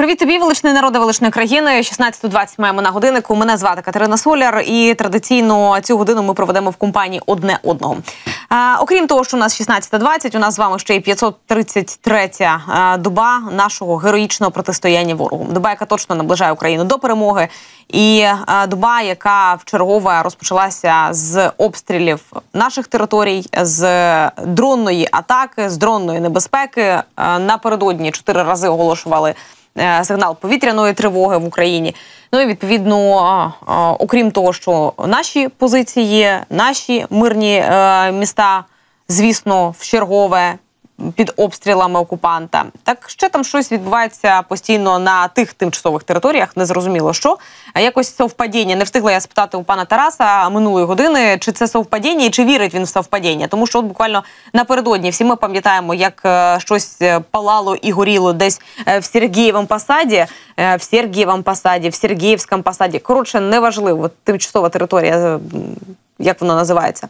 Привіт тобі, величний народе величної країни. 16:20 маємо на годиннику. Мене звати Катерина Соляр, і традиційно цю годину ми проведемо в компанії одне одного. Окрім того, що у нас 16:20, у нас з вами ще й 533-я доба нашого героїчного протистояння ворогу. Доба, яка точно наближає Україну до перемоги, і доба, яка вчергове розпочалася з обстрілів наших територій, з дронної атаки, з дронної небезпеки. Напередодні 4 рази оголошували сигнал повітряної тривоги в Україні. Ну і, відповідно, окрім того, що наші позиції, наші мирні міста, звісно, вчергове під обстрілами окупанта. Так ще там щось відбувається постійно на тих тимчасових територіях, незрозуміло що. Якось совпадіння. Не встигла я спитати у пана Тараса минулої години, чи це совпадіння і чи вірить він в совпадіння. Тому що от буквально напередодні всі ми пам'ятаємо, як щось палало і горіло десь в Сергієвому Посаді, в Сергієвському Посаді. Коротше, неважливо, тимчасова територія, як воно називається.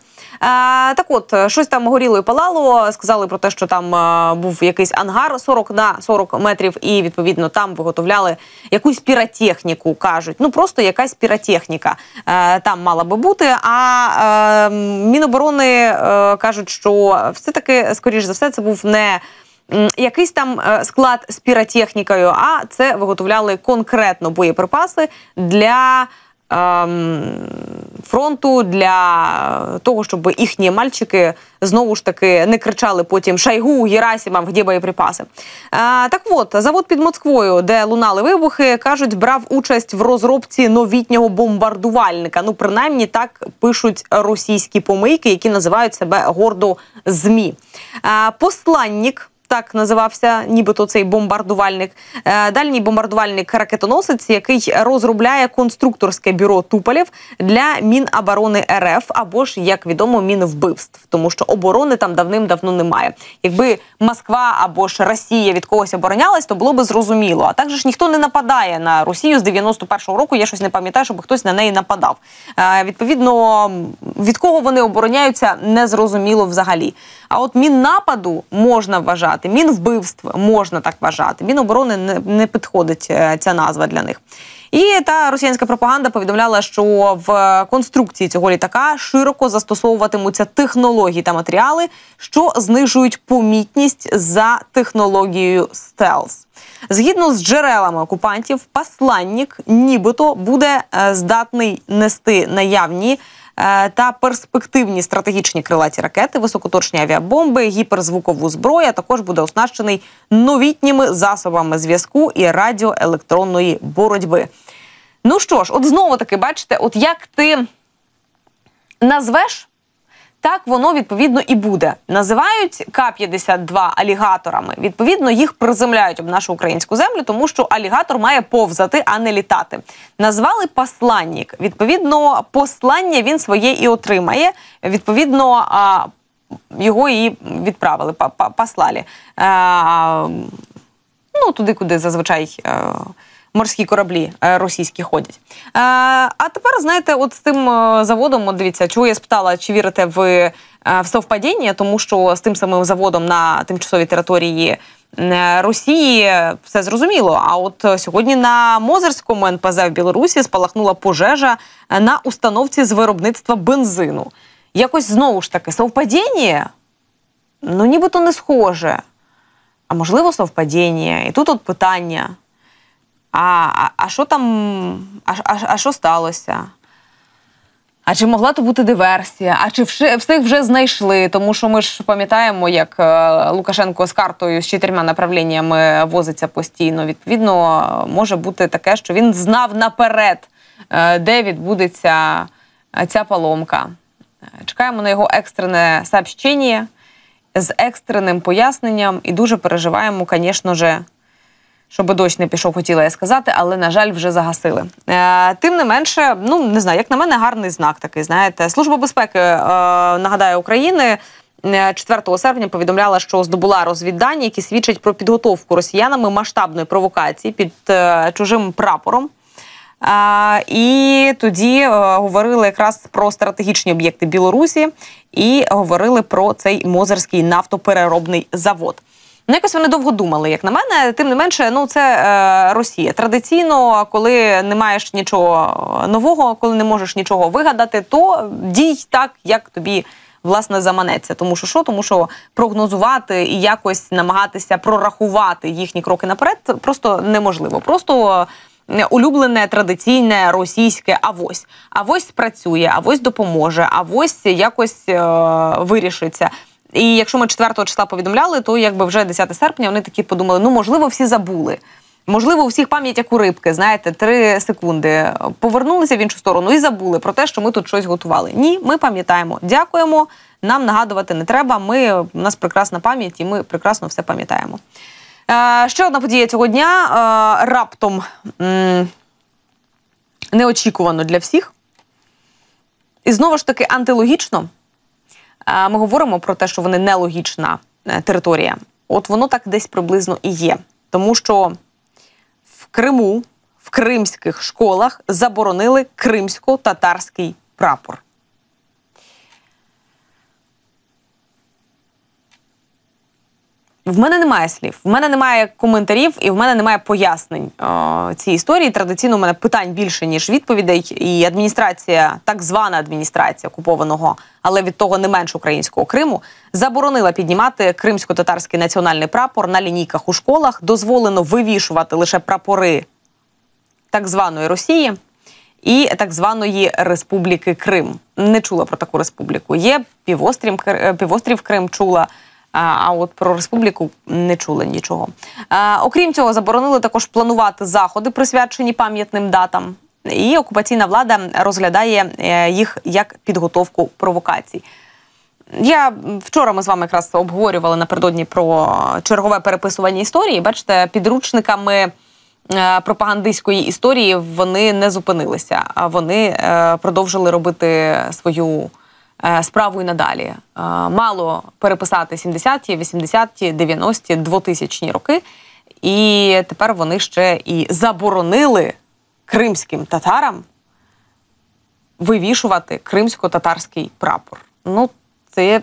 Так от, щось там горіло і палало, сказали про те, що там був якийсь ангар 40 на 40 метрів, і, відповідно, там виготовляли якусь піротехніку, кажуть. Ну, просто якась піротехніка там мала би бути, а Міноборони кажуть, що все-таки, скоріш за все, це був не якийсь там склад з піротехнікою, а це виготовляли конкретно боєприпаси для фронту, для того, щоб їхні мальчики знову ж таки не кричали потім «Шайгу, Герасімам, де боєприпаси?». Так от, завод під Москвою, де лунали вибухи, кажуть, брав участь в розробці новітнього бомбардувальника. Ну, принаймні, так пишуть російські помийки, які називають себе гордо ЗМІ. Посланник, так називався нібито цей бомбардувальник, дальній бомбардувальник-ракетоносець, який розробляє конструкторське бюро Туполів для Міноборони РФ, або ж, як відомо, Мінвбивств, тому що оборони там давним-давно немає. Якби Москва або ж Росія від когось оборонялась, то було би зрозуміло. А також ж ніхто не нападає на Росію з 91-го року, я щось не пам'ятаю, щоб хтось на неї нападав. Відповідно, від кого вони обороняються, не зрозуміло взагалі. А от Міннападу можна вважати, Мінвбивств можна так вважати. Міноборони не підходить ця назва для них. І та росіянська пропаганда повідомляла, що в конструкції цього літака широко застосовуватимуться технології та матеріали, що знижують помітність за технологією «Стелс». Згідно з джерелами окупантів, посланник нібито буде здатний нести наявні та перспективні стратегічні крилаті ракети, високоточні авіабомби, гіперзвукову зброю, а також буде оснащений новітніми засобами зв'язку і радіоелектронної боротьби. Ну що ж, от знову-таки, бачите, от як ти назвеш, так воно, відповідно, і буде. Називають К-52 алігаторами, відповідно, їх приземляють об нашу українську землю, тому що алігатор має повзати, а не літати. Назвали посланник, відповідно, послання він своє і отримає, відповідно, його і відправили, послали. Ну, туди, куди зазвичай морські кораблі російські ходять. А тепер, знаєте, от з тим заводом, от дивіться, чого я спитала, чи вірите ви в совпадіння, тому що з тим самим заводом на тимчасовій території Росії все зрозуміло. А от сьогодні на Мозирському НПЗ в Білорусі спалахнула пожежа на установці з виробництва бензину. Якось, знову ж таки, совпадіння? Ну, нібито не схоже. А можливо, совпадіння? І тут от питання. А що там, а що сталося? А чи могла то бути диверсія? А чи всіх вже знайшли? Тому що ми ж пам'ятаємо, як Лукашенко з картою, з 4 направленнями возиться постійно. Відповідно, може бути таке, що він знав наперед, де відбудеться ця поломка. Чекаємо на його екстрене сообщення з екстреним поясненням і дуже переживаємо, звісно ж, щоб дощ не пішов, хотіла я сказати, але, на жаль, вже загасили. Тим не менше, ну, не знаю, як на мене, гарний знак такий, знаєте. Служба безпеки, нагадаю, України 4 серпня повідомляла, що здобула розвіддані, які свідчать про підготовку росіянами масштабної провокації під чужим прапором. І тоді говорили якраз про стратегічні об'єкти Білорусі і говорили про цей Мозирський нафтопереробний завод. Ну, якось вони довго думали, як на мене. Тим не менше, ну, це Росія. Традиційно, коли не маєш нічого нового, коли не можеш нічого вигадати, то дій так, як тобі, власне, заманеться. Тому що що? Тому що прогнозувати і якось намагатися прорахувати їхні кроки наперед просто неможливо. Просто улюблене, традиційне російське «авось». Авось спрацює, авось допоможе, авось якось вирішиться. І якщо ми 4 числа повідомляли, то якби вже 10 серпня вони такі подумали, ну, можливо, всі забули. Можливо, у всіх пам'ять, як у рибки, знаєте, 3 секунди. Повернулися в іншу сторону і забули про те, що ми тут щось готували. Ні, ми пам'ятаємо. Дякуємо, нам нагадувати не треба. У нас прекрасна пам'ять і ми прекрасно все пам'ятаємо. Ще одна подія цього дня, раптом неочікувано для всіх. І знову ж таки антилогічно. Ми говоримо про те, що вони нелогічна територія. От воно так десь приблизно і є. Тому що в Криму, в кримських школах заборонили кримсько-татарський прапор. В мене немає слів, в мене немає коментарів і в мене немає пояснень цієї історії. Традиційно в мене питань більше, ніж відповідей. І адміністрація, так звана адміністрація окупованого, але від того не менш українського Криму, заборонила піднімати кримсько-татарський національний прапор на лінійках у школах. Дозволено вивішувати лише прапори так званої Росії і так званої Республіки Крим. Не чула про таку республіку. Є півострів Крим, чула. А от про республіку не чули нічого. Окрім цього, заборонили також планувати заходи, присвячені пам'ятним датам. І окупаційна влада розглядає їх як підготовку провокацій. Вчора ми з вами якраз обговорювали напередодні про чергове переписування історії. Бачите, підручниками пропагандистської історії вони не зупинилися. Вони продовжили робити свою справу і надалі. Мало переписати 70-ті, 80-ті, 90-ті, 2000-ні роки. І тепер вони ще і заборонили кримським татарам вивішувати кримсько-татарський прапор. Ну, це є...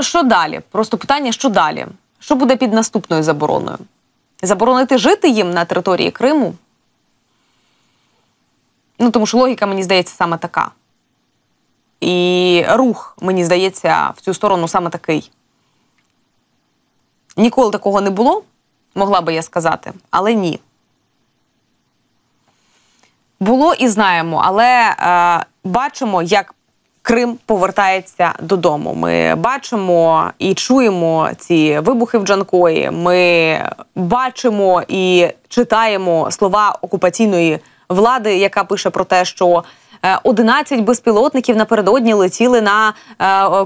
Що далі? Просто питання, що далі? Що буде під наступною забороною? Заборонити жити їм на території Криму? Ну, тому що логіка, мені здається, саме така. І рух, мені здається, в цю сторону саме такий. Ніколи такого не було, могла би я сказати, але ні. Було і знаємо, але бачимо, як Крим повертається додому. Ми бачимо і чуємо ці вибухи в Джанкої, ми бачимо і читаємо слова окупаційної влади, яка пише про те, що 11 безпілотників напередодні летіли на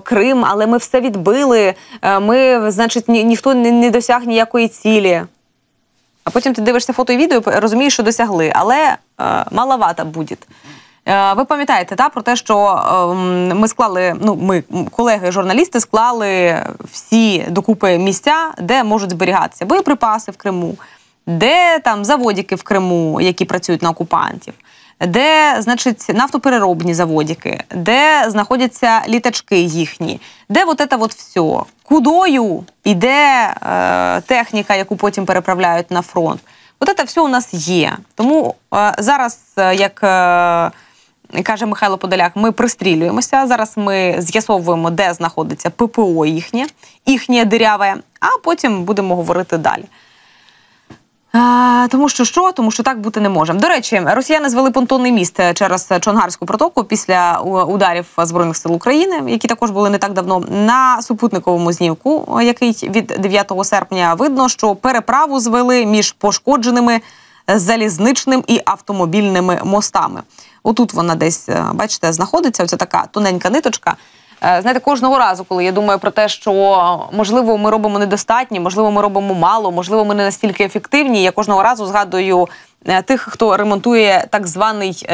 Крим, але ми все відбили, значить, ніхто не досяг ніякої цілі. А потім ти дивишся фото і відео і розумієш, що досягли, але маловато буде. Ви пам'ятаєте, про те, що ми склали, колеги-журналісти склали всі докупи місця, де можуть зберігатися боєприпаси в Криму, де там заводики в Криму, які працюють на окупантів, де, значить, нафтопереробні заводики, де знаходяться літачки їхні, де от все. Кудою йде техніка, яку потім переправляють на фронт. От все у нас є. Тому зараз, як каже Михайло Подоляк, ми пристрілюємося, зараз ми з'ясовуємо, де знаходиться ППО їхнє диряве, а потім будемо говорити далі. Тому що що? Тому що так бути не може. До речі, росіяни звели понтонний міст через Чонгарську протоку після ударів Збройних сил України, які також були не так давно. На супутниковому знімку, який від 9 серпня видно, що переправу звели між пошкодженими залізничним і автомобільними мостами. Отут вона десь, бачите, знаходиться, оця така тоненька ниточка. Знаєте, кожного разу, коли я думаю про те, що, можливо, ми робимо недостатньо, можливо, ми робимо мало, можливо, ми не настільки ефективні, я кожного разу згадую тих, хто ремонтує так званий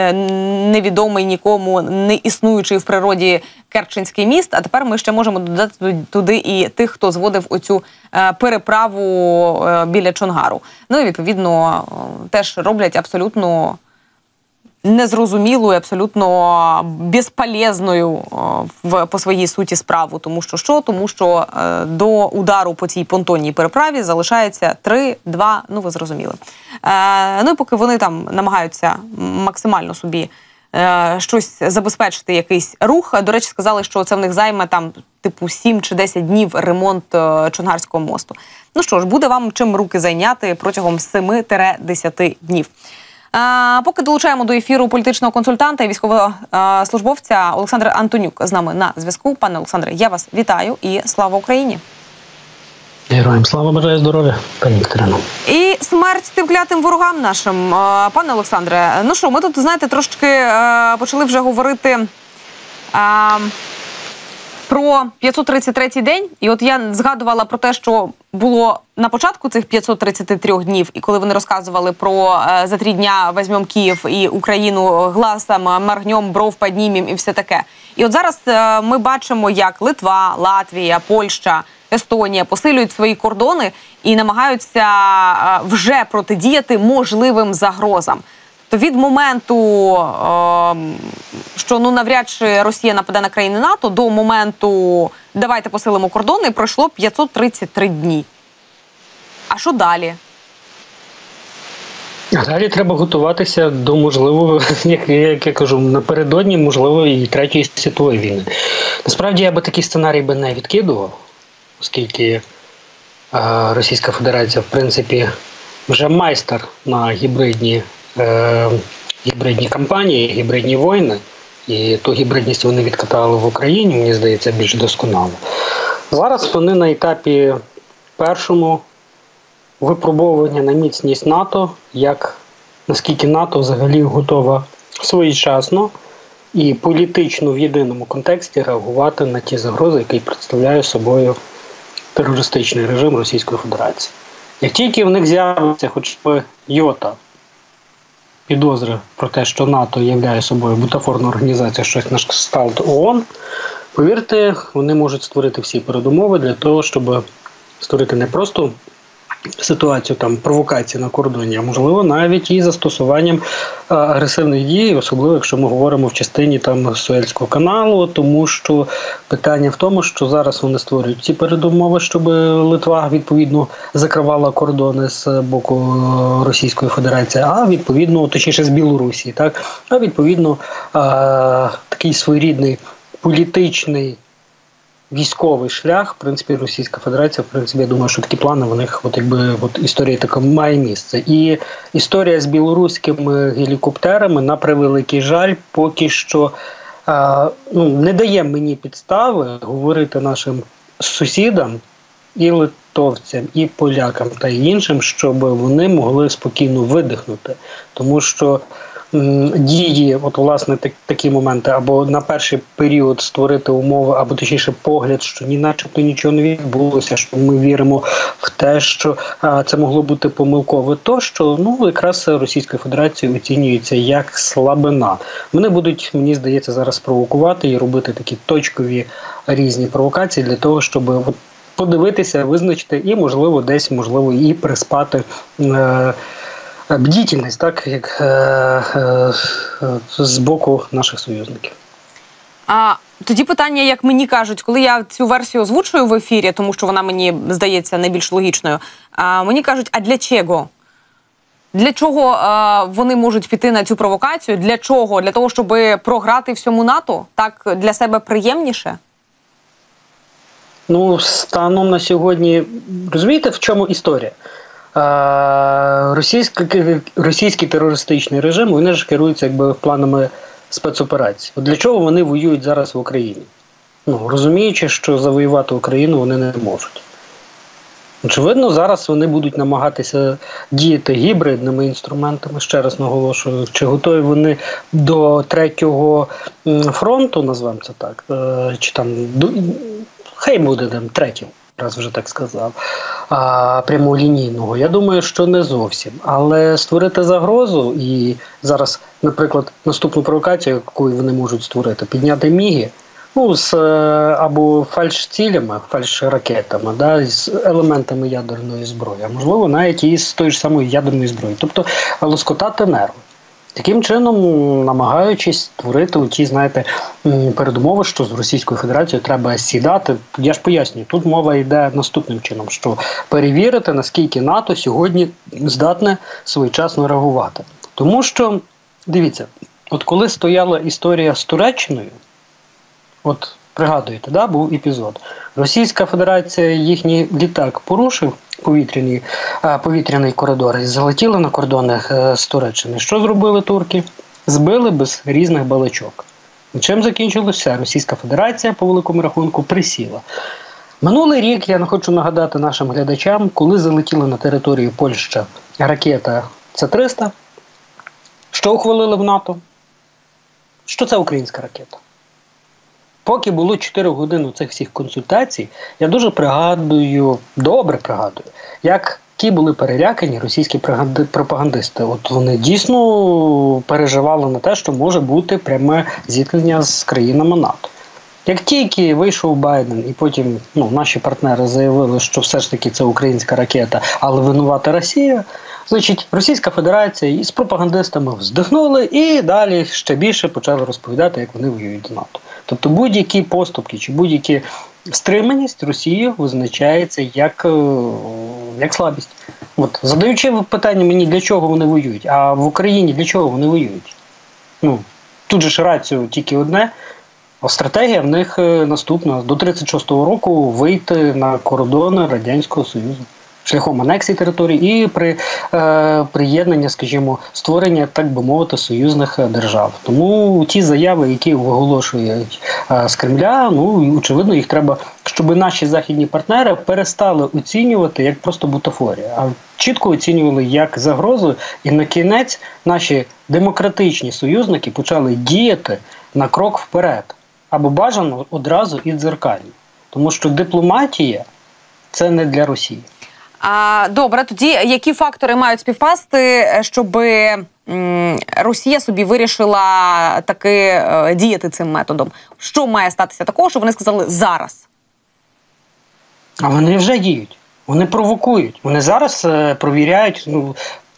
невідомий нікому, не існуючий в природі Керченський міст, а тепер ми ще можемо додати туди і тих, хто зводив оцю переправу біля Чонгару. Ну і, відповідно, теж роблять абсолютно незрозумілою, абсолютно безполезною по своїй суті справу. Тому що що? Тому що до удару по цій понтонній переправі залишається 3-2, ну ви зрозуміли. Ну і поки вони там намагаються максимально собі щось забезпечити, якийсь рух. До речі, сказали, що це в них займе там типу 7 чи 10 днів ремонт Чонгарського мосту. Ну що ж, буде вам чим руки зайняти протягом 7-10 днів. Поки долучаємо до ефіру політичного консультанта і військовослужбовця Олександр Антонюк з нами на зв'язку. Пане Олександре, я вас вітаю і слава Україні! Героям слава, бажаю здоров'я, пані Катерино. І смерть тим клятим ворогам нашим. Пане Олександре, ну що, ми тут, знаєте, трошечки почали вже говорити про 533-й день. І от я згадувала про те, що було на початку цих 533 днів, і коли вони розказували про «За три дня візьмем Київ» і «Україну гласом, моргнем, бров піднімем» і все таке. І от зараз ми бачимо, як Литва, Латвія, Польща, Естонія посилюють свої кордони і намагаються вже протидіяти можливим загрозам. Тобто від моменту, що ну, навряд чи Росія нападе на країни НАТО, до моменту «давайте посилимо кордони» пройшло 533 дні. А що далі? Далі треба готуватися до можливого, як я кажу, напередодні можливої Третьої світової війни. Насправді я би такий сценарій би не відкидував, оскільки Російська Федерація, в принципі, вже майстер на гібридні кампанії, гібридні війни. І ту гібридність вони відкатали в Україні, мені здається, більш досконало. Зараз вони на етапі першому випробування на міцність НАТО, як наскільки НАТО взагалі готова своєчасно і політично в єдиному контексті реагувати на ті загрози, які представляє собою терористичний режим Російської Федерації. Як тільки в них з'явиться хоч би йота підозри про те, що НАТО являє собою бутафорну організацію, щось на кшталт ООН, повірте, вони можуть створити всі передумови для того, щоб створити не просто ситуацію там провокації на кордоні, а можливо навіть і застосуванням агресивних дій, особливо якщо ми говоримо в частині там Суельського каналу, тому що питання в тому, що зараз вони створюють ці передумови, щоб Литва відповідно закривала кордони з боку Російської Федерації, а відповідно, точніше з Білорусі, так, а відповідно такий своєрідний політичний військовий шлях, в принципі, Російська Федерація, в принципі, я думаю, що такі плани в них, от якби, от історія така має місце. І історія з білоруськими гелікоптерами, на превеликий жаль, поки що не дає мені підстави говорити нашим сусідам і литовцям, і полякам та іншим, щоб вони могли спокійно видихнути. Тому що дії, от власне такі моменти, або на перший період створити умови, або точніше погляд, що ні начебто нічого не відбулося, що ми віримо в те, що це могло бути помилково, то що якраз Російською Федерацією оцінюється як слабина. Вони будуть, мені здається, зараз провокувати і робити такі точкові різні провокації для того, щоб подивитися, визначити і, можливо, десь, можливо, і приспати бдительність, так, як з боку наших союзників. Тоді питання, як мені кажуть, коли я цю версію озвучую в ефірі, тому що вона мені здається найбільш логічною, мені кажуть, а для чого? Для чого вони можуть піти на цю провокацію? Для чого? Для того, щоб програти всьому НАТО? Так для себе приємніше? Ну, станом на сьогодні, розумієте, в чому історія? Російський терористичний режим, вони ж керуються якби планами спецоперацій. Для чого вони воюють зараз в Україні? Розуміючи, що завоювати Україну вони не можуть. Очевидно, зараз вони будуть намагатися діяти гібридними інструментами, ще раз наголошую, чи готові вони до третього фронту, назвемо це так, чи там, хай буде там третім, раз вже так сказав, прямолінійного. Я думаю, що не зовсім. Але створити загрозу і зараз, наприклад, наступну провокацію, яку вони можуть створити, підняти міги, або фальш-цілями, фальш-ракетами, да, з елементами ядерної зброї, а можливо навіть і з тої ж самої ядерної зброї. Тобто лоскотати нерви. Таким чином, намагаючись створити ті, знаєте, передумови, що з Російською Федерацією треба сідати. Я ж пояснюю, тут мова йде наступним чином, що перевірити, наскільки НАТО сьогодні здатне своєчасно реагувати. Тому що, дивіться, от коли стояла історія з Туреччиною, от пригадуєте, да, був епізод. Російська Федерація їхній літак порушив повітряний коридор і залетіли на кордони з Туреччини. Що зробили турки? Збили без різних балачок. І чим закінчилося? Російська Федерація, по великому рахунку, присіла. Минулий рік, я хочу нагадати нашим глядачам, коли залетіла на територію Польщі ракета С-300, що ухвалили в НАТО? Що це українська ракета? Поки було 4 години цих всіх консультацій, я дуже добре пригадую, які були перелякані російські пропагандисти. От вони дійсно переживали на те, що може бути пряме зіткнення з країнами НАТО. Як тільки вийшов Байден, і потім наші партнери заявили, що все ж таки це українська ракета, але винувата Росія, значить, Російська Федерація із пропагандистами вздихнули і далі ще більше почали розповідати, як вони воюють з НАТО. Тобто будь-які поступки чи будь-які стриманість Росії визначається як слабість. От, задаючи питання мені, для чого вони воюють, а в Україні для чого вони воюють? Тут же ж рацію тільки одне, а стратегія в них наступна. До 36-го року вийти на кордони Радянського Союзу шляхом анексії території і приєднання, скажімо, створення, так би мовити, союзних держав. Тому ті заяви, які виголошують з Кремля, очевидно, їх треба, щоб наші західні партнери перестали оцінювати як просто бутафорію, а чітко оцінювали як загрозу, і на кінець наші демократичні союзники почали діяти на крок вперед, або бажано одразу і дзеркально. Тому що дипломатія – це не для Росії. Добре, тоді які фактори мають співпасти, щоб Росія собі вирішила таки діяти цим методом? Що має статися такого, що вони сказали зараз? А вони вже діють. Вони провокують. Вони зараз провіряють...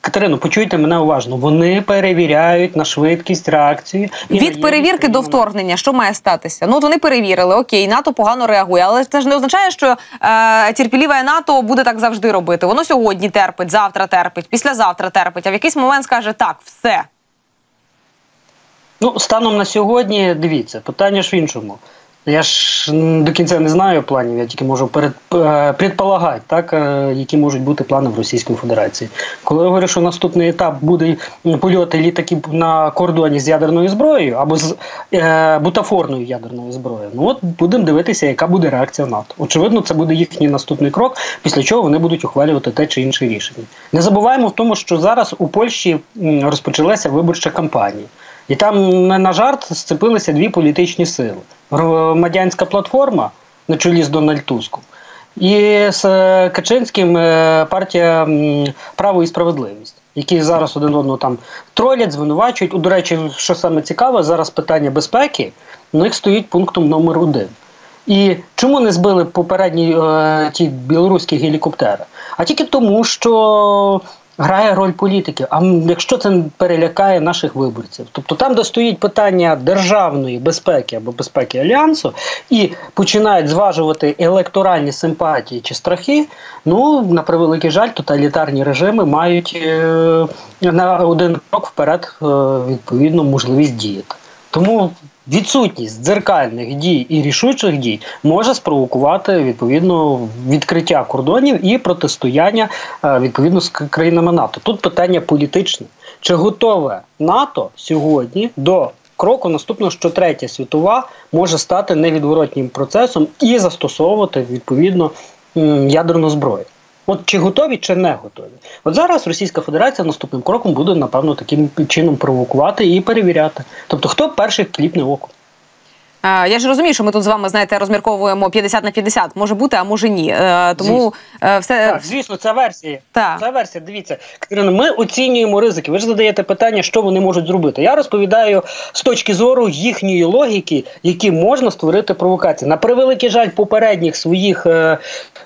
Катерину, почуйте мене уважно. Вони перевіряють на швидкість реакції. Від перевірки до вторгнення. Що має статися? Ну, от вони перевірили. Окей, НАТО погано реагує. Але це ж не означає, що терпіліве НАТО буде так завжди робити. Воно сьогодні терпить, завтра терпить, післязавтра терпить. А в якийсь момент скаже, так, все. Ну, станом на сьогодні, дивіться, питання ж в іншому. Я ж до кінця не знаю планів, я тільки можу предполагати, так, які можуть бути плани в Російської Федерації. Коли я говорю, що наступний етап буде польоти літаків на кордоні з ядерною зброєю або з бутафорною ядерною зброєю, от будемо дивитися, яка буде реакція НАТО. Очевидно, це буде їхній наступний крок, після чого вони будуть ухвалювати те чи інше рішення. Не забуваємо в тому, що зараз у Польщі розпочалася виборча кампанія. І там, на жарт, зцепилися дві політичні сили. Громадянська платформа на чолі з Дональдом Туском і з Керченським партія «Право і справедливість», які зараз один одного там тролять, звинувачують. До речі, що саме цікаве, зараз питання безпеки, у них стоїть пунктом номер 1. І чому не збили попередні ті білоруські гелікоптери? А тільки тому, що... грає роль політики, а якщо це перелякає наших виборців. Тобто там, де стоїть питання державної безпеки або безпеки Альянсу, і починають зважувати електоральні симпатії чи страхи, на превеликий жаль, тоталітарні режими мають на один крок вперед відповідну можливість діяти. Тому відсутність дзеркальних дій і рішучих дій може спровокувати, відповідно, відкриття кордонів і протистояння, відповідно, з країнами НАТО. Тут питання політичне. Чи готове НАТО сьогодні до кроку наступного, що Третя світова може стати невідворотнім процесом і застосовувати, відповідно, ядерну зброю? От чи готові, чи не готові? От зараз Російська Федерація наступним кроком буде, напевно, таким чином провокувати і перевіряти. Тобто, хто перший кліпне око? Я ж розумію, що ми тут з вами, знаєте, розмірковуємо 50 на 50. Може бути, а може ні. Тому все... Так, звісно, це версії. Так. Це версія, дивіться. Катерина, ми оцінюємо ризики. Ви ж задаєте питання, що вони можуть зробити. Я розповідаю з точки зору їхньої логіки, які можна створити провокації. На превеликий жаль, попередніх своїх,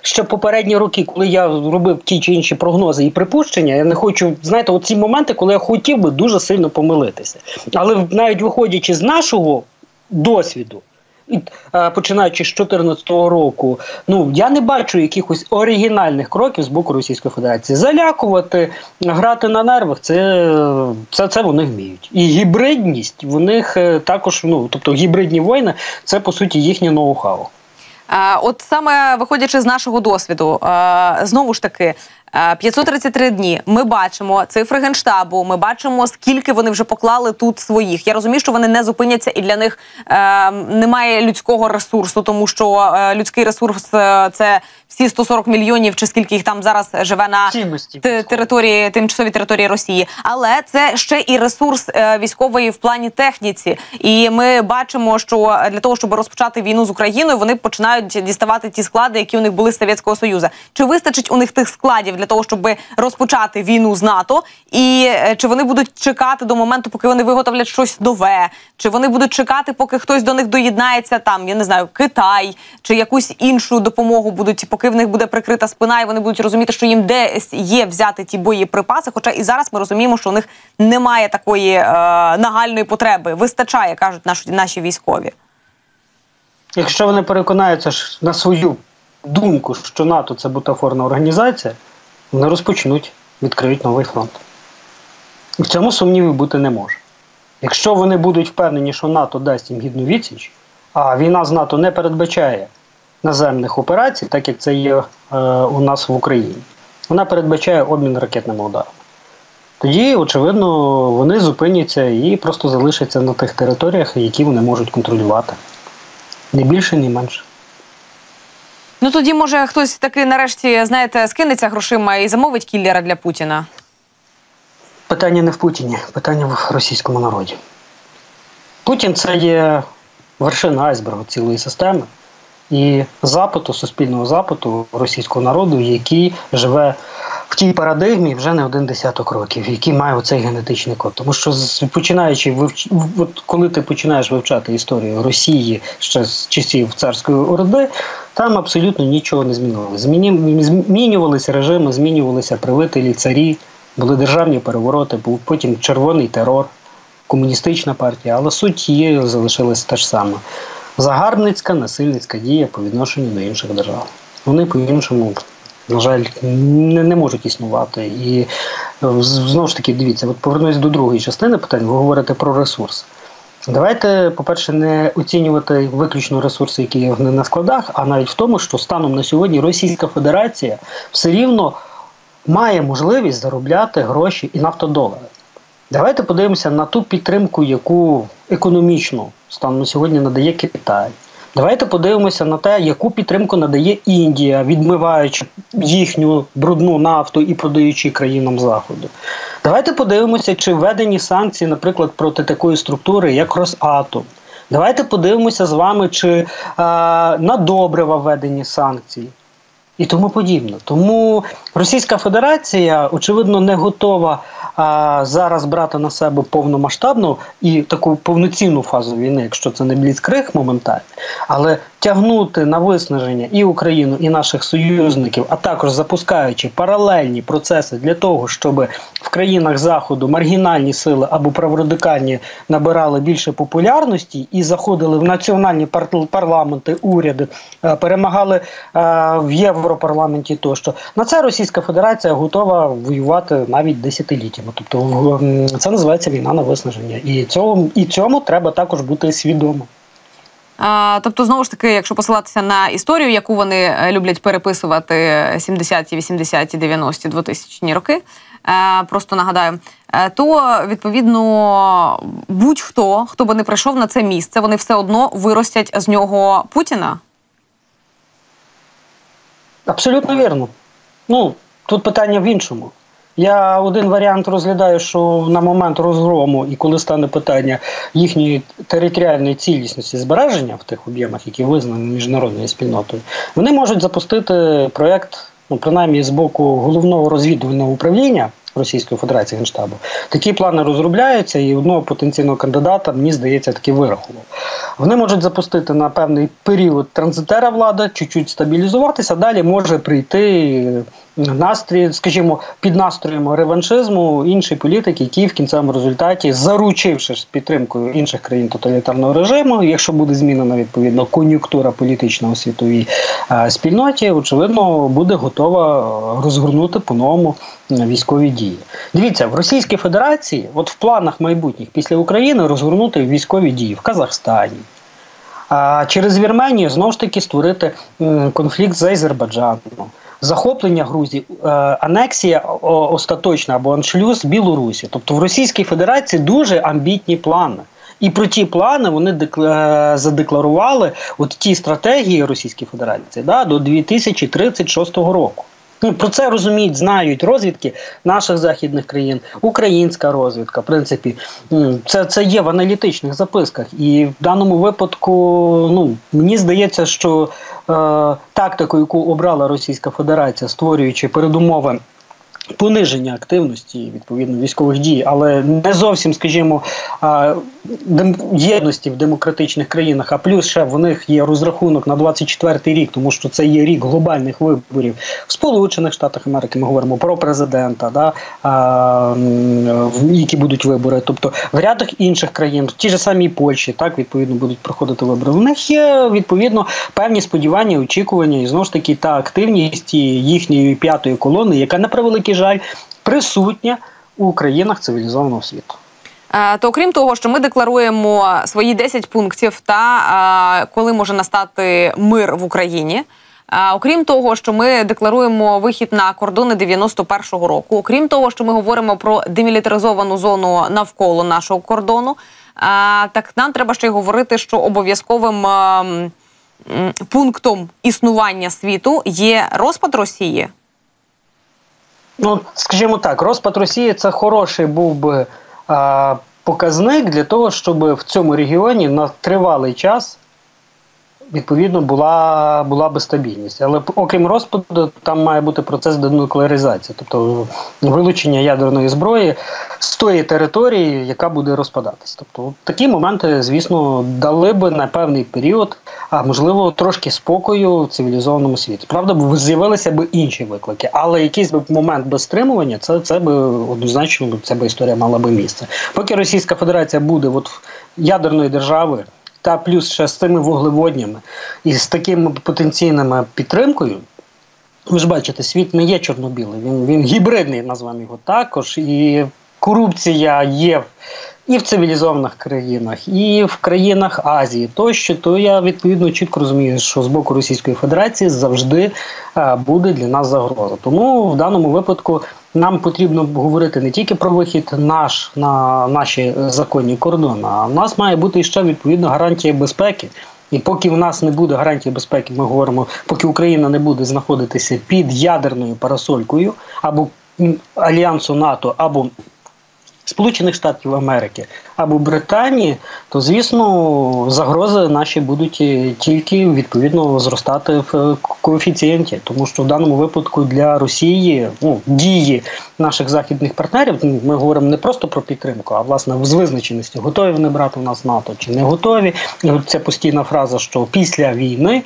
ще попередні роки, коли я робив ті чи інші прогнози і припущення, я не хочу, знаєте, оці моменти, коли я хотів би дуже сильно помилитися. Але навіть виходячи з нашого досвіду, починаючи з 2014 року, ну, я не бачу якихось оригінальних кроків з боку Російської Федерації. Залякувати, грати на нервах, це вони вміють. І гібридність в них також, ну, тобто гібридні війни, це по суті їхнє ноу-хау. От саме виходячи з нашого досвіду, знову ж таки, 533 дні. Ми бачимо цифри Генштабу, ми бачимо, скільки вони вже поклали тут своїх. Я розумію, що вони не зупиняться і для них немає людського ресурсу, тому що людський ресурс – це всі 140 мільйонів, чи скільки їх там зараз живе на території, тимчасовій території Росії. Але це ще і ресурс військової в плані техніці. І ми бачимо, що для того, щоб розпочати війну з Україною, вони починають діставати ті склади, які у них були з Совєтського Союзу. Чи вистачить у них тих складів для того, щоб розпочати війну з НАТО? І чи вони будуть чекати до моменту, поки вони виготовлять щось нове? Чи вони будуть чекати, поки хтось до них доєднається, там, я не знаю, Китай, чи якусь іншу допомогу будуть, поки в них буде прикрита спина, і вони будуть розуміти, що їм десь є взяти ті боєприпаси, хоча і зараз ми розуміємо, що у них немає такої нагальної потреби. Вистачає, кажуть наші військові. Якщо вони переконаються на свою думку, що НАТО – це бутафорна організація, вони розпочнуть, відкриють новий фронт. В цьому сумнівів бути не може. Якщо вони будуть впевнені, що НАТО дасть їм гідну відсіч, а війна з НАТО не передбачає наземних операцій, так як це є у нас в Україні, вона передбачає обмін ракетними ударами. Тоді, очевидно, вони зупиняться і просто залишаться на тих територіях, які вони можуть контролювати. Ні більше, ні менше. Ну тоді, може, хтось таки нарешті, знаєте, скинеться грошима і замовить кіллера для Путіна? Питання не в Путіні, питання в російському народі. Путін – це є вершина айсбергу цілої системи і запиту, суспільного запиту російського народу, який живе в тій парадигмі вже не один десяток років, який має оцей генетичний код. Тому що починаючи, коли ти починаєш вивчати історію Росії ще з часів царської орди, там абсолютно нічого не змінилося. Змінювалися режими, змінювалися правителі, царі, були державні перевороти, був потім червоний терор, комуністична партія, але суть її залишилася те ж саме. Загарбницька, насильницька дія по відношенню до інших держав. Вони по-іншому, на жаль, не можуть існувати. І знову ж таки, дивіться, от повернусь до другої частини питань, ви говорите про ресурс. Давайте, по-перше, не оцінювати виключно ресурси, які є не на складах, а навіть в тому, що станом на сьогодні Російська Федерація все рівно має можливість заробляти гроші і нафтодолари. Давайте подивимося на ту підтримку, яку економічно станом на сьогодні надає Китай. Давайте подивимося на те, яку підтримку надає Індія, відмиваючи їхню брудну нафту і продаючи країнам Заходу. Давайте подивимося, чи введені санкції, наприклад, проти такої структури, як Росатом. Давайте подивимося з вами, чи на добрива введені санкції і тому подібне. Тому Російська Федерація, очевидно, не готова зараз брати на себе повномасштабну і таку повноцінну фазу війни, якщо це не бліцкриг моментально, але тягнути на виснаження і Україну, і наших союзників, а також запускаючи паралельні процеси для того, щоб в країнах Заходу маргінальні сили або праворадикальні набирали більше популярності і заходили в національні парламенти, уряди, перемагали в Європарламенті тощо. На це Російська Федерація готова воювати навіть десятиліттями. Тобто це називається війна на виснаження. І цьому треба також бути свідомим. Тобто, знову ж таки, якщо посилатися на історію, яку вони люблять переписувати 70-ті, 80-ті, 90-ті, 2000-ті роки, просто нагадаю, то, відповідно, будь-хто, хто би не прийшов на це місце, вони все одно виростять з нього Путіна? Абсолютно вірно. Ну, тут питання в іншому. Я один варіант розглядаю, що на момент розгрому і коли стане питання їхньої територіальної цілісності збереження в тих об'ємах, які визнані міжнародною спільнотою, вони можуть запустити проєкт, ну, принаймні з боку Головного розвідувального управління Російської Федерації Генштабу. Такі плани розробляються, і одного потенційного кандидата, мені здається, таки вирахував. Вони можуть запустити на певний період транзитера влади, чуть-чуть стабілізуватися, далі може прийти настрій, скажімо, під настроєм реваншизму інші політики, які в кінцевому результаті, заручившись підтримкою інших країн тоталітарного режиму, якщо буде змінена відповідно кон'юнктура політична у світовій спільноті, очевидно, буде готова розгорнути по-новому військові дії. Дивіться, в Російській Федерації, от в планах майбутніх після України розгорнути військові дії в Казахстані, а через Вірменію знову ж таки створити конфлікт з Азербайджаном, захоплення Грузії, анексія остаточна або аншлюз Білорусі. Тобто в Російській Федерації дуже амбітні плани. І про ті плани вони задекларували от ті стратегії Російської Федерації до 2036 року. Про це розуміють, знають розвідки наших західних країн, українська розвідка, в принципі, це є в аналітичних записках. І в даному випадку, ну, мені здається, що тактику, яку обрала Російська Федерація, створюючи передумови пониження активності, відповідно, військових дій, але не зовсім, скажімо, єдності в демократичних країнах, а плюс ще в них є розрахунок на 24-й рік, тому що це є рік глобальних виборів в Сполучених Штатах Америки, ми говоримо про президента, які будуть вибори, тобто в рядах інших країн, ті ж самі Польщі, так, відповідно, будуть проходити вибори. В них є, відповідно, певні сподівання, очікування і, знову ж таки, та активність їхньої п'ятої колони, яка, на превеликий жаль, присутня у країнах цивілізованого світу. То окрім того, що ми декларуємо свої 10 пунктів та коли може настати мир в Україні, окрім того, що ми декларуємо вихід на кордони 91-го року, окрім того, що ми говоримо про демілітаризовану зону навколо нашого кордону, так нам треба ще й говорити, що обов'язковим пунктом існування світу є розпад Росії. Ну, скажімо так, розпад Росії – це хороший був би показник для того, щоб в цьому регіоні на тривалий час, відповідно, була би стабільність. Але окрім розпаду, там має бути процес денуклеаризації, тобто вилучення ядерної зброї з тої території, яка буде розпадатись. Тобто такі моменти, звісно, дали би на певний період, а можливо, трошки спокою в цивілізованому світі. Правда, з'явилися б інші виклики, але якийсь би момент без стримування, це би однозначно, ця би історія мала би місце. Поки Російська Федерація буде от ядерної держави, та плюс ще з цими вуглеводнями і з такими потенційними підтримкою, ви ж бачите, світ не є чорно-білий, він гібридний, назвемо його також, і корупція є і в цивілізованих країнах, і в країнах Азії тощо, то я, відповідно, чітко розумію, що з боку Російської Федерації завжди буде для нас загроза. Тому в даному випадку нам потрібно говорити не тільки про вихід на наші законні кордони, а в нас має бути ще, відповідно, гарантія безпеки. І поки в нас не буде гарантії безпеки, ми говоримо, поки Україна не буде знаходитися під ядерною парасолькою або Альянсу НАТО, або Сполучених Штатів Америки, або Британії, то, звісно, загрози наші будуть тільки, відповідно, зростати в коефіцієнті. Тому що в даному випадку для Росії, ну, дії наших західних партнерів, ми говоримо не просто про підтримку, а, власне, з визначеності, готові вони брати в нас НАТО чи не готові. І це постійна фраза, що після війни,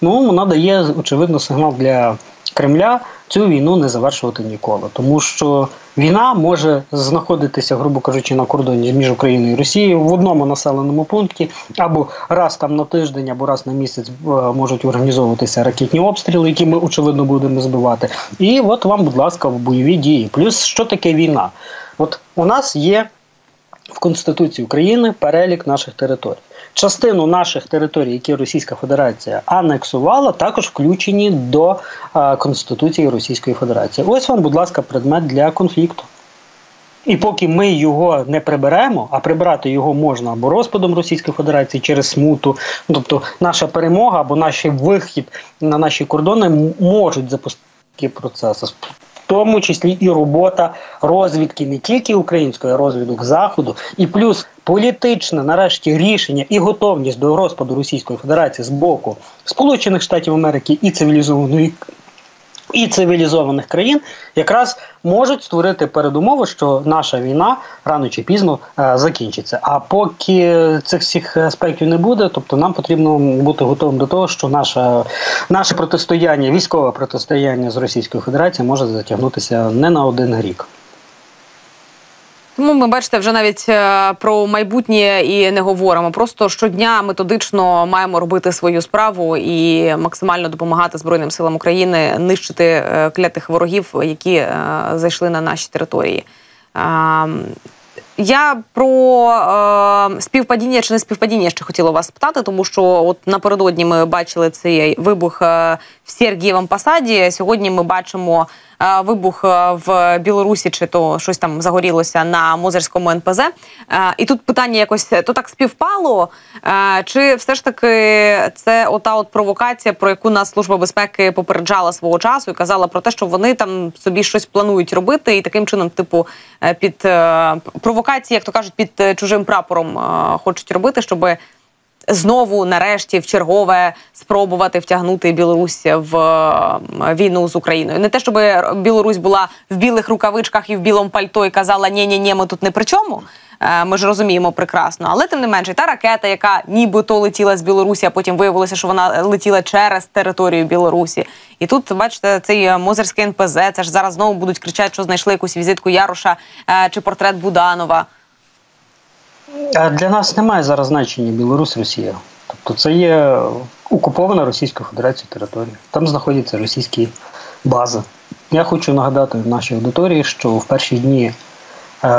ну, вона дає, очевидно, сигнал для Кремля цю війну не завершувати ніколи. Тому що війна може знаходитися, грубо кажучи, на кордоні між Україною і Росією в одному населеному пункті, або раз там на тиждень, або раз на місяць можуть організовуватися ракетні обстріли, які ми, очевидно, будемо збивати. І от вам, будь ласка, бойові дії. Плюс, що таке війна? От у нас є в Конституції України перелік наших територій. Частину наших територій, які Російська Федерація анексувала, також включені до Конституції Російської Федерації. Ось вам, будь ласка, предмет для конфлікту. І поки ми його не приберемо, а прибрати його можна або розпадом Російської Федерації через смуту, тобто наша перемога або наш вихід на наші кордони можуть запустити процеси. тому числі і робота розвідки не тільки української, а розвідок Заходу, і плюс політичне, нарешті, рішення і готовність до розпаду Російської Федерації з боку Сполучених Штатів Америки і цивілізованих країн, якраз можуть створити передумови, що наша війна рано чи пізно закінчиться. А поки цих всіх аспектів не буде, тобто нам потрібно бути готовим до того, що наше протистояння, військове протистояння з Російською Федерацією може затягнутися не на один рік. Тому ми, бачите, вже навіть про майбутнє і не говоримо. Просто щодня методично маємо робити свою справу і максимально допомагати Збройним силам України нищити клятих ворогів, які зайшли на наші території. Я про співпадіння чи не співпадіння ще хотіла вас спитати, тому що от напередодні ми бачили цей вибух в Сергієвому Посаді. Сьогодні ми бачимо вибух в Білорусі, чи то щось там загорілося на Мозирському НПЗ. І тут питання якось, то так співпало, чи все ж таки це ота от провокація, про яку нас Служба безпеки попереджала свого часу і казала про те, що вони там собі щось планують робити і таким чином, типу, під провокації, як то кажуть, під чужим прапором хочуть робити, щоб знову, нарешті, вчергове спробувати втягнути Білорусь в війну з Україною. Не те, щоб Білорусь була в білих рукавичках і в білому пальто і казала «Ні-ні-ні, ми тут не при чому». Ми ж розуміємо прекрасно. Але, тим не менше, та ракета, яка нібито летіла з Білорусі, а потім виявилося, що вона летіла через територію Білорусі. І тут, бачите, цей Мозирський НПЗ, це ж зараз знову будуть кричати, що знайшли якусь візитку Яроша чи портрет Буданова. Для нас немає зараз значення Білорусь-Росія. Тобто це є окупована Російською Федерацією територія. Там знаходяться російські бази. Я хочу нагадати нашій аудиторії, що в перші дні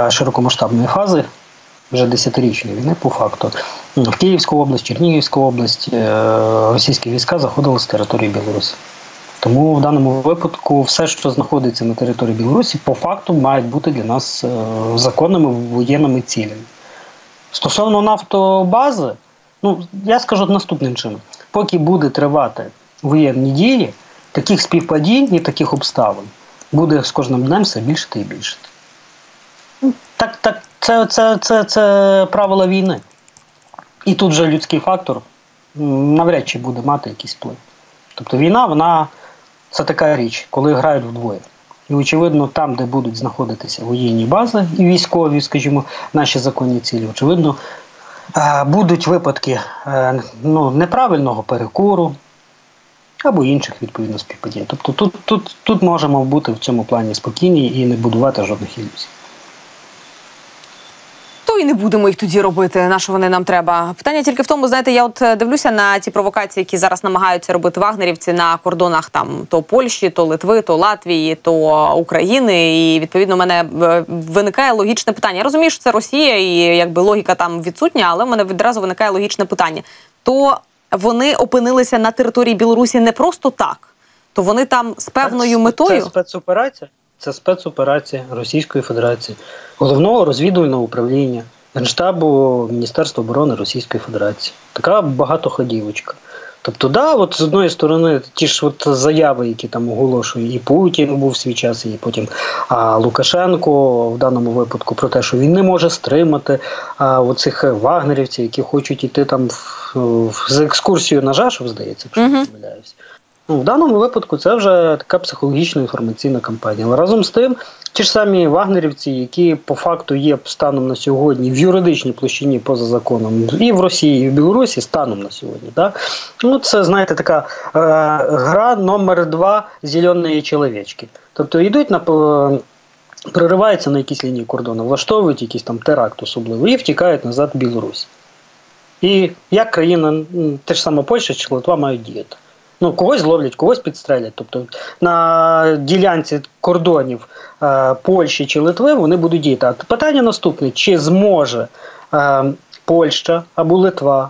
широкомасштабної фази, вже 10-річної війни по факту, в Київську область, Чернігівську область російські війська заходили з території Білорусі. Тому в даному випадку все, що знаходиться на території Білорусі, по факту мають бути для нас законними воєнними цілями. Стосовно нафтобази, я скажу наступним чином. Поки буде тривати воєнні дії, таких співпадінь і таких обставин буде з кожним днем все більше та й більше. Так, це правила війни. І тут же людський фактор навряд чи буде мати якийсь вплив. Тобто війна, вона – це така річ, коли грають вдвоє. І, очевидно, там, де будуть знаходитися воєнні бази і військові, скажімо, наші законні цілі, очевидно, будуть випадки неправильного перекуру або інших, відповідно, співпадінь. Тобто тут можемо бути в цьому плані спокійні і не будувати жодних ілюзій. І не будемо їх тоді робити, на що вони нам треба. Питання тільки в тому, знаєте, я от дивлюся на ці провокації, які зараз намагаються робити вагнерівці на кордонах там то Польщі, то Литви, то Латвії, то України. І, відповідно, в мене виникає логічне питання. Я розумію, що це Росія і, якби, логіка там відсутня, але в мене відразу виникає логічне питання. То вони опинилися на території Білорусі не просто так, то вони там з певною метою… Це спецоперація? Це спецоперація Російської Федерації, Головного розвідувального управління, Генштабу Міністерства оборони Російської Федерації. Така багатоходівочка. Тобто, от з одної сторони, ті ж заяви, які там оголошує і Путін був в свій час, і потім Лукашенко в даному випадку про те, що він не може стримати оцих вагнерівців, які хочуть йти там з екскурсією на Жашов, здається, якщо не помиляюся. В даному випадку це вже така психологічна інформаційна кампанія. Але разом з тим, ті ж самі вагнерівці, які по факту є станом на сьогодні в юридичній площині поза законом і в Росії, і в Білорусі станом на сьогодні. Це, знаєте, така гра номер 2 «зеленої чоловічки». Тобто йдуть на... Пририваються на якісь лінії кордону, влаштовують якийсь там теракт особливо і втікають назад в Білорусь. І як країна, те ж саме Польща чи Литва мають діяти. Когось зловлять, когось підстрелять. Тобто на ділянці кордонів Польщі чи Литви вони будуть діяти. А питання наступне, чи зможе Польща або Литва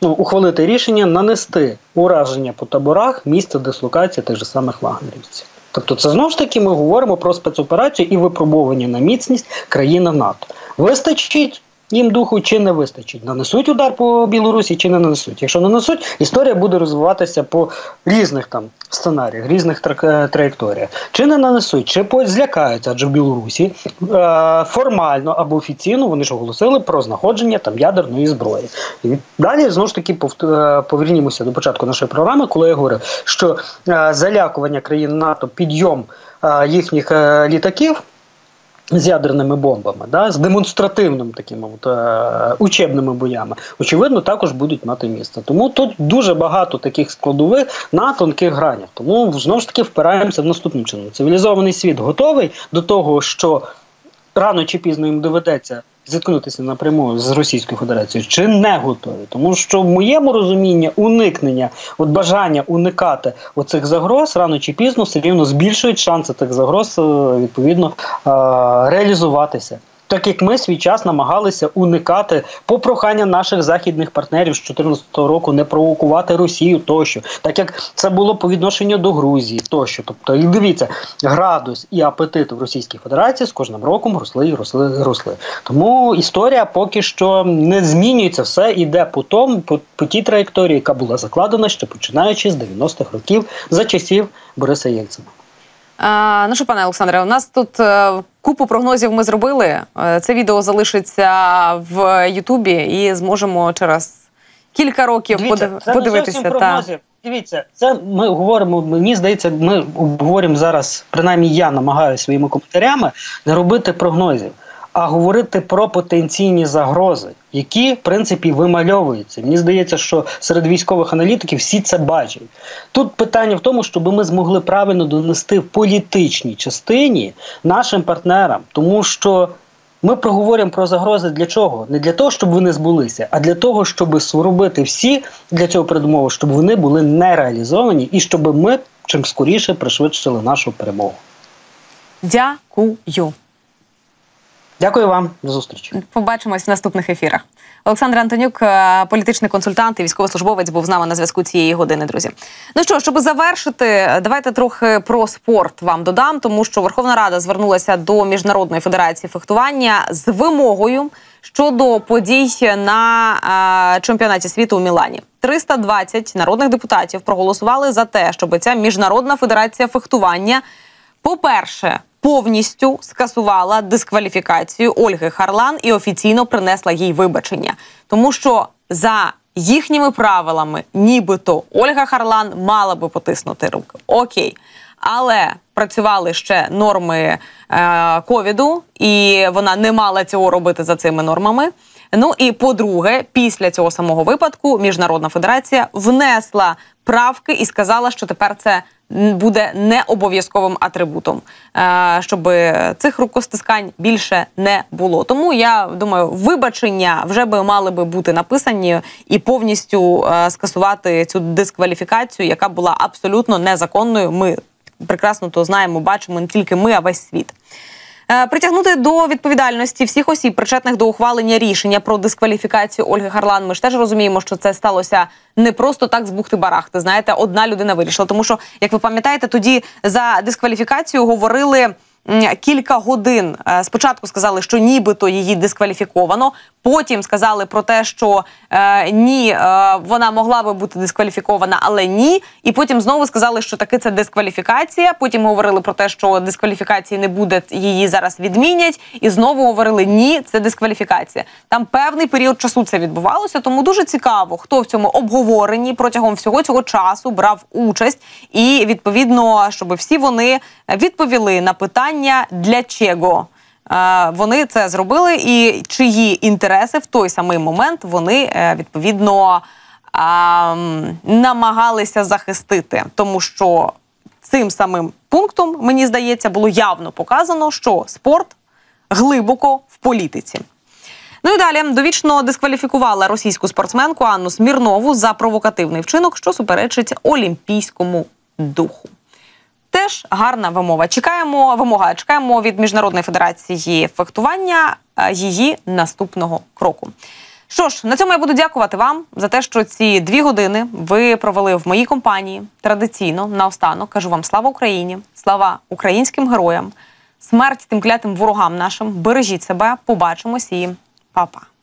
ухвалити рішення нанести ураження по таборах місця дислокації тих же самих вагнерівців. Тобто це знову ж таки ми говоримо про спецоперацію і випробування на міцність країни НАТО. Вистачить їм духу чи не вистачить. Нанесуть удар по Білорусі чи не нанесуть. Якщо нанесуть, історія буде розвиватися по різних там сценаріях, різних траєкторіях. Чи не нанесуть, чи злякаються, адже в Білорусі формально або офіційно вони ж оголосили про знаходження там ядерної зброї. І далі, знову ж таки, повернімося до початку нашої програми, коли я говорю, що залякування країн НАТО, підйом їхніх літаків з ядерними бомбами, да, з демонстративним такими учебними боями, очевидно, також будуть мати місце. Тому тут дуже багато таких складових на тонких гранях. Тому, знову ж таки, впираємося в наступним чином. Цивілізований світ готовий до того, що рано чи пізно їм доведеться зіткнутися напряму з Російською Федерацією, чи не готові. Тому що в моєму розумінні уникнення, от бажання уникати оцих загроз, рано чи пізно все рівно збільшують шанси тих загроз, відповідно, реалізуватися. Так як ми свій час намагалися уникати по проханню наших західних партнерів з 2014 року не провокувати Росію тощо. Так як це було по відношенню до Грузії тощо. Тобто, і дивіться, градус і апетит в Російській Федерації з кожним роком росли. Тому історія поки що не змінюється, все йде по тій траєкторії, яка була закладена ще починаючи з 90-х років за часів Бориса Єльцина. Ну що, пане Олександре, у нас тут купу прогнозів ми зробили. Це відео залишиться в Ютубі і зможемо через кілька років подивитися. Це не зовсім прогнози. Дивіться, це ми говоримо, мені здається, ми обговоримо зараз, принаймні я намагаюся своїми коментарями не робити прогнозів, а говорити про потенційні загрози, які, в принципі, вимальовуються. Мені здається, що серед військових аналітиків всі це бачать. Тут питання в тому, щоб ми змогли правильно донести в політичній частині нашим партнерам. Тому що ми проговоримо про загрози для чого? Не для того, щоб вони збулися, а для того, щоб зробити всі для цього передумови, щоб вони були нереалізовані і щоб ми чим скоріше пришвидшили нашу перемогу. Дякую. Дякую вам. До зустрічі. Побачимось в наступних ефірах. Олександр Антонюк, політичний консультант і військовослужбовець, був з нами на зв'язку цієї години, друзі. Ну що, щоб завершити, давайте трохи про спорт вам додам, тому що Верховна Рада звернулася до Міжнародної Федерації Фехтування з вимогою щодо подій на чемпіонаті світу у Мілані. 320 народних депутатів проголосували за те, щоб ця Міжнародна Федерація Фехтування, по-перше, повністю скасувала дискваліфікацію Ольги Харлан і офіційно принесла їй вибачення. Тому що за їхніми правилами нібито Ольга Харлан мала би потиснути руки. Окей. Але працювали ще норми ковіду, і вона не мала цього робити за цими нормами. Ну і по-друге, після цього самого випадку Міжнародна Федерація внесла правки і сказала, що тепер це буде не обов'язковим атрибутом, щоб цих рукостискань більше не було. Тому, я думаю, вибачення вже мали би бути написані і повністю скасувати цю дискваліфікацію, яка була абсолютно незаконною. Ми прекрасно то знаємо, бачимо, не тільки ми, а весь світ. Притягнути до відповідальності всіх осіб, причетних до ухвалення рішення про дискваліфікацію Ольги Харлан. Ми ж теж розуміємо, що це сталося не просто так з бухти-барахти, знаєте, одна людина вирішила. Тому що, як ви пам'ятаєте, тоді за дискваліфікацію говорили кілька годин. Спочатку сказали, що нібито її дискваліфіковано, потім сказали про те, що вона могла би бути дискваліфікована, але ні. І потім знову сказали, що таки це дискваліфікація, потім говорили про те, що дискваліфікації не буде, її зараз відмінять, і знову говорили, ні, це дискваліфікація. Там певний період часу це відбувалося, тому дуже цікаво, хто в цьому обговоренні протягом всього цього часу брав участь, і, відповідно, щоб всі вони відповіли на питання, для чого вони це зробили і чиї інтереси в той самий момент вони, відповідно, намагалися захистити. Тому що цим самим пунктом, мені здається, було явно показано, що спорт глибоко в політиці. Ну і далі. Довічно дискваліфікувала російську спортсменку Анну Смірнову за провокативний вчинок, що суперечить олімпійському духу. Теж гарна вимога. Чекаємо від Міжнародної Федерації Фехтування її наступного кроку. Що ж, на цьому я буду дякувати вам за те, що ці 2 години ви провели в моїй компанії. Традиційно, наостанок, кажу вам слава Україні, слава українським героям, смерть тим клятим ворогам нашим, бережіть себе, побачимось і па-па.